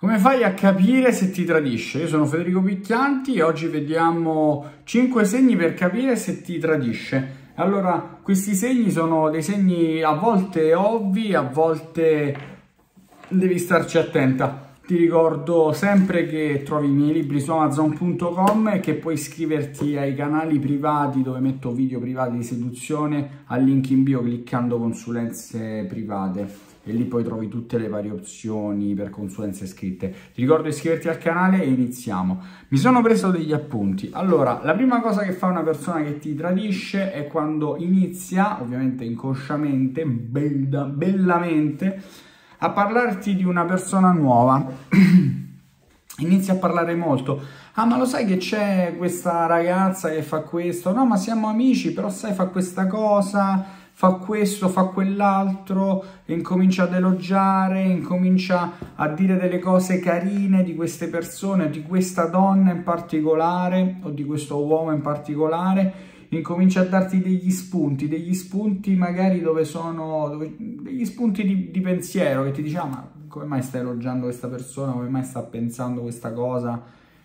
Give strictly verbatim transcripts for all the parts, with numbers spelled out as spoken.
Come fai a capire se ti tradisce? Io sono Federico Picchianti e oggi vediamo cinque segni per capire se ti tradisce. Allora, questi segni sono dei segni a volte ovvi, a volte devi starci attenta. Ti ricordo sempre che trovi i miei libri su amazon punto com e che puoi iscriverti ai canali privati dove metto video privati di seduzione al link in bio cliccando consulenze private. E lì poi trovi tutte le varie opzioni per consulenze scritte. Ti ricordo di iscriverti al canale e iniziamo. Mi sono preso degli appunti. Allora, la prima cosa che fa una persona che ti tradisce è quando inizia, ovviamente inconsciamente, bella, bellamente, a parlarti di una persona nuova. Inizia a parlare molto. Ah, ma lo sai che c'è questa ragazza che fa questo? No, ma siamo amici, però sai, fa questa cosa, fa questo, fa quell'altro, e incomincia ad elogiare, incomincia a dire delle cose carine di queste persone, di questa donna in particolare, o di questo uomo in particolare, incomincia a darti degli spunti, degli spunti magari dove sono, dove, degli spunti di, di pensiero, che ti dice, ah, ma come mai stai elogiando questa persona, come mai sta pensando questa cosa,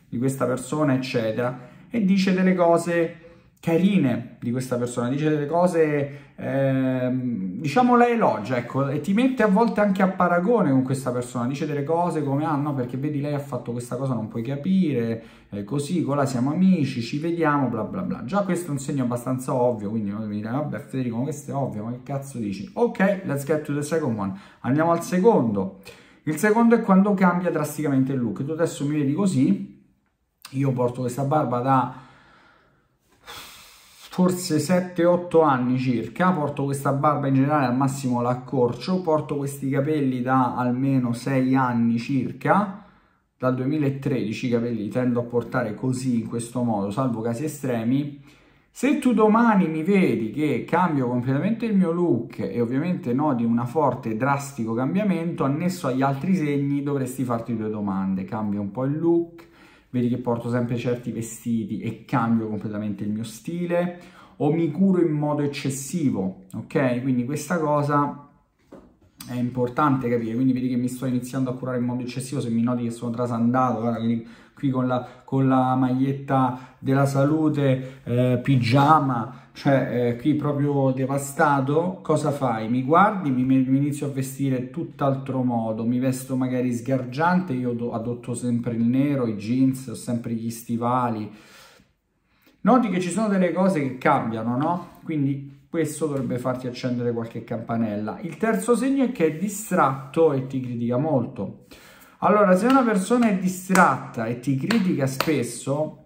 di questa persona, eccetera, e dice delle cose carine di questa persona, dice delle cose, eh, diciamo la elogia, ecco, e ti mette a volte anche a paragone con questa persona, dice delle cose come, ah no, perché vedi lei ha fatto questa cosa, non puoi capire, eh, così, colà siamo amici, ci vediamo, bla bla bla. Già questo è un segno abbastanza ovvio, quindi mi dirà, vabbè Federico, ma questo è ovvio, ma che cazzo dici? Ok, let's get to the second one, andiamo al secondo. Il secondo è quando cambia drasticamente il look. Tu adesso mi vedi così, io porto questa barba da forse sette otto anni circa, porto questa barba in generale, al massimo l'accorcio, porto questi capelli da almeno sei anni circa, dal duemilatredici i capelli tendo a portare così, in questo modo, salvo casi estremi. Se tu domani mi vedi che cambio completamente il mio look e ovviamente noti una forte, drastico cambiamento, annesso agli altri segni dovresti farti due domande: cambia un po' il look, vedi che porto sempre certi vestiti e cambio completamente il mio stile, o mi curo in modo eccessivo, ok? Quindi questa cosa è importante capire, quindi vedi che mi sto iniziando a curare in modo eccessivo, se mi noti che sono trasandato, guarda, quindi qui con la, con la maglietta della salute, eh, pigiama, cioè eh, qui proprio devastato, cosa fai? Mi guardi, mi, mi inizio a vestire tutt'altro modo, mi vesto magari sgargiante, io do, adotto sempre il nero, i jeans, ho sempre gli stivali. Noti che ci sono delle cose che cambiano, no? Quindi questo dovrebbe farti accendere qualche campanella. Il terzo segno è che è distratto e ti critica molto. Allora, se una persona è distratta e ti critica spesso,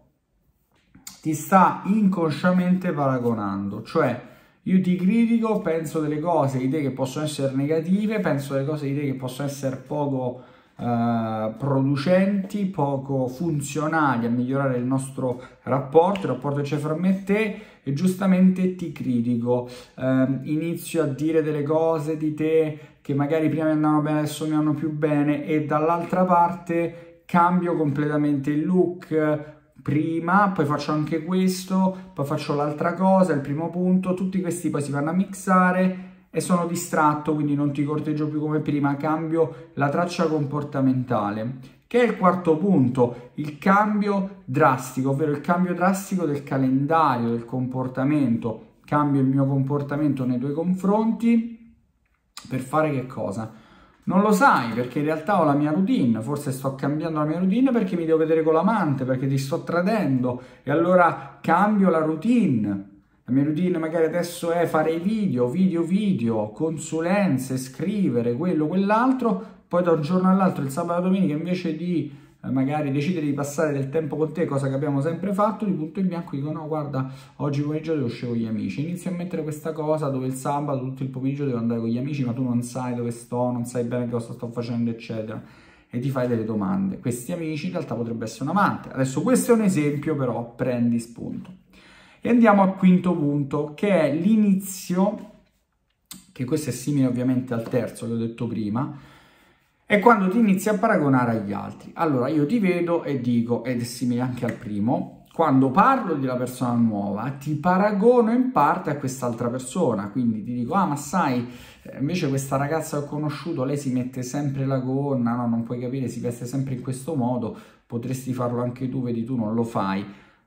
ti sta inconsciamente paragonando. Cioè, io ti critico, penso delle cose di te che possono essere negative, penso delle cose di te che possono essere poco eh, producenti, poco funzionali a migliorare il nostro rapporto, il rapporto che c'è fra me e te, e giustamente ti critico. Eh, inizio a dire delle cose di te che magari prima mi andavano bene, adesso mi vanno più bene, e dall'altra parte cambio completamente il look, prima, poi faccio anche questo, poi faccio l'altra cosa, il primo punto, tutti questi poi si vanno a mixare e sono distratto, quindi non ti corteggio più come prima, cambio la traccia comportamentale. Che è il quarto punto, il cambio drastico, ovvero il cambio drastico del calendario, del comportamento. Cambio il mio comportamento nei tuoi confronti, per fare che cosa? Non lo sai, perché in realtà ho la mia routine, forse sto cambiando la mia routine perché mi devo vedere con l'amante, perché ti sto tradendo, e allora cambio la routine. La mia routine magari adesso è fare video, video, video, consulenze, scrivere, quello, quell'altro, poi da un giorno all'altro, il sabato e la domenica, invece di eh, magari decidere di passare del tempo con te, cosa che abbiamo sempre fatto, di punto in bianco dico, no, guarda, oggi pomeriggio devo uscire con gli amici, inizio a mettere questa cosa dove il sabato tutto il pomeriggio devo andare con gli amici, ma tu non sai dove sto, non sai bene cosa sto facendo, eccetera, e ti fai delle domande. Questi amici in realtà potrebbe essere un amante. Adesso questo è un esempio, però prendi spunto. E andiamo al quinto punto, che è l'inizio, che questo è simile ovviamente al terzo che ho detto prima, è quando ti inizi a paragonare agli altri. Allora io ti vedo e dico, ed è simile anche al primo, quando parlo di una persona nuova ti paragono in parte a quest'altra persona, quindi ti dico, ah ma sai, invece questa ragazza che ho conosciuto, lei si mette sempre la gonna, no, non puoi capire, si veste sempre in questo modo, potresti farlo anche tu, vedi tu non lo fai.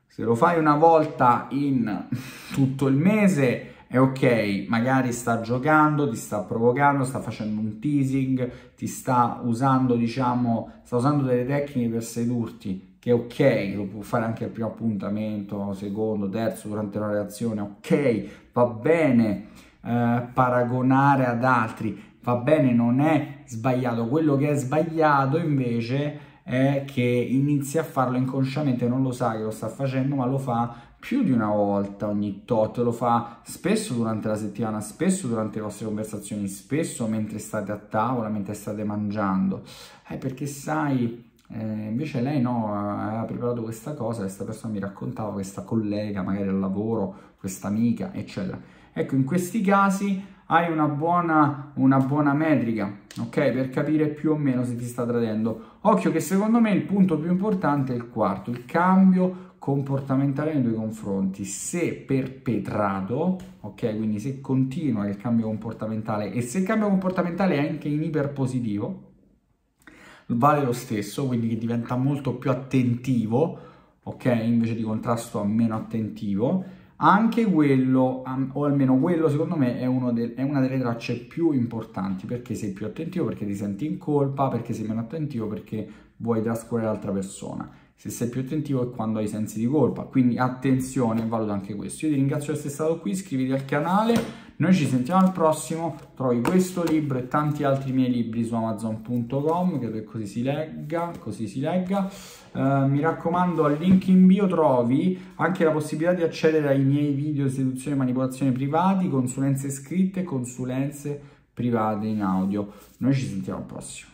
Se lo fai una volta in tutto il mese è ok, magari sta giocando, ti sta provocando, sta facendo un teasing, ti sta usando, diciamo, sta usando delle tecniche per sedurti, che è ok, lo può fare anche al primo appuntamento, secondo, terzo, durante una relazione, ok, va bene eh, paragonare ad altri, va bene, non è sbagliato. Quello che è sbagliato invece è che inizia a farlo inconsciamente, non lo sa che lo sta facendo, ma lo fa più di una volta ogni tot, lo fa spesso durante la settimana, spesso durante le vostre conversazioni, spesso mentre state a tavola, mentre state mangiando, eh, perché sai, eh, invece lei no, aveva preparato questa cosa, questa persona mi raccontava, questa collega magari al lavoro, questa amica, eccetera. Ecco, in questi casi hai una buona, una buona metrica, ok, per capire più o meno se ti sta tradendo. Occhio che secondo me il punto più importante è il quarto, il cambio comportamentale nei tuoi confronti. Se perpetrato, ok, quindi se continua il cambio comportamentale e se il cambio comportamentale è anche in iperpositivo, vale lo stesso, quindi che diventa molto più attentivo, ok, invece di contrasto a meno attentivo, anche quello, o almeno quello secondo me è, uno de- è una delle tracce più importanti, perché sei più attentivo, perché ti senti in colpa, perché sei meno attentivo, perché vuoi trascurare l'altra persona. Se sei più attentivo è quando hai sensi di colpa, quindi attenzione, valuta anche questo. Io ti ringrazio per essere stato qui, iscriviti al canale, noi ci sentiamo al prossimo, trovi questo libro e tanti altri miei libri su amazon punto com, credo che così si legga, così si legga. Eh, mi raccomando, al link in bio trovi anche la possibilità di accedere ai miei video di seduzione e manipolazione privati, consulenze scritte e consulenze private in audio. Noi ci sentiamo al prossimo.